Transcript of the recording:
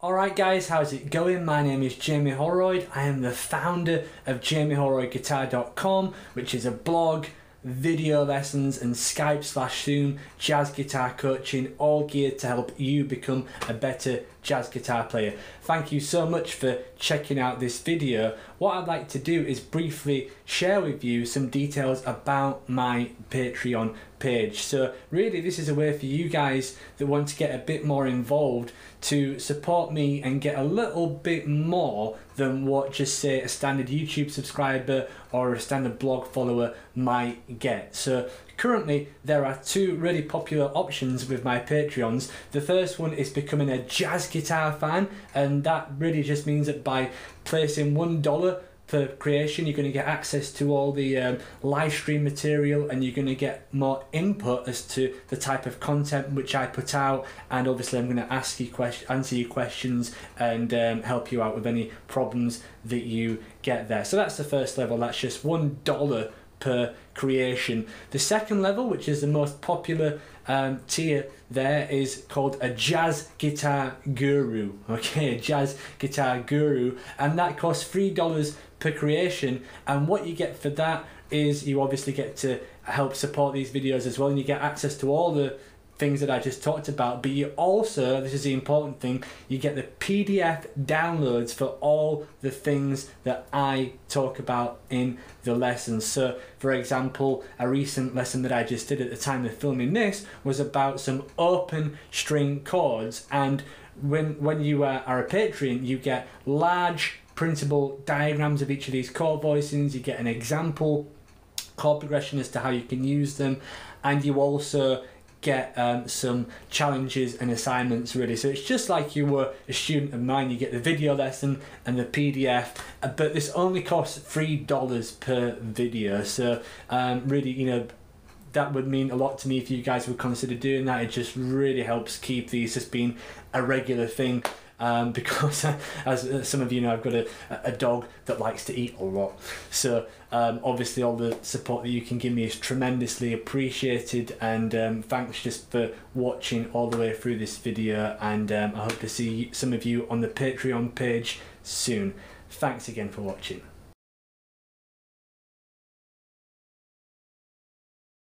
Alright guys, how's it going? My name is Jamie Holroyd. I am the founder of jamieholroydguitar.com, which is a blog, video lessons and Skype/Zoom jazz guitar coaching, all geared to help you become a better jazz guitar player. Thank you so much for checking out this video. What I'd like to do is briefly share with you some details about my Patreon page. So really this is a way for you guys that want to get a bit more involved to support me and get a little bit more than what just say a standard YouTube subscriber or a standard blog follower might get. So currently there are two really popular options with my Patreons. The first one is becoming a jazz guitar fan, and that really just means that by placing $1 per creation, you're going to get access to all the live stream material, and you're going to get more input as to the type of content which I put out, and obviously I'm going to answer your questions and help you out with any problems that you get there. So that's the first level, that's just $1 per creation. The second level, which is the most popular tier there, is called a jazz guitar guru. Okay, a jazz guitar guru, and that costs $3 per creation, and what you get for that is you obviously get to help support these videos as well, and you get access to all the things that I just talked about, but you also, this is the important thing, you get the PDF downloads for all the things that I talk about in the lessons. So for example, a recent lesson that I just did at the time of filming this was about some open string chords, and when you are a Patreon, you get large printable diagrams of each of these chord voicings, you get an example chord progression as to how you can use them, and you also get some challenges and assignments really. So it's just like you were a student of mine, you get the video lesson and the PDF, but this only costs $3 per video. So really, you know, that would mean a lot to me if you guys would consider doing that. It just really helps keep these just being a regular thing. Because as some of you know, I've got a dog that likes to eat a lot, so obviously all the support that you can give me is tremendously appreciated, and thanks just for watching all the way through this video, and I hope to see some of you on the Patreon page soon. Thanks again for watching.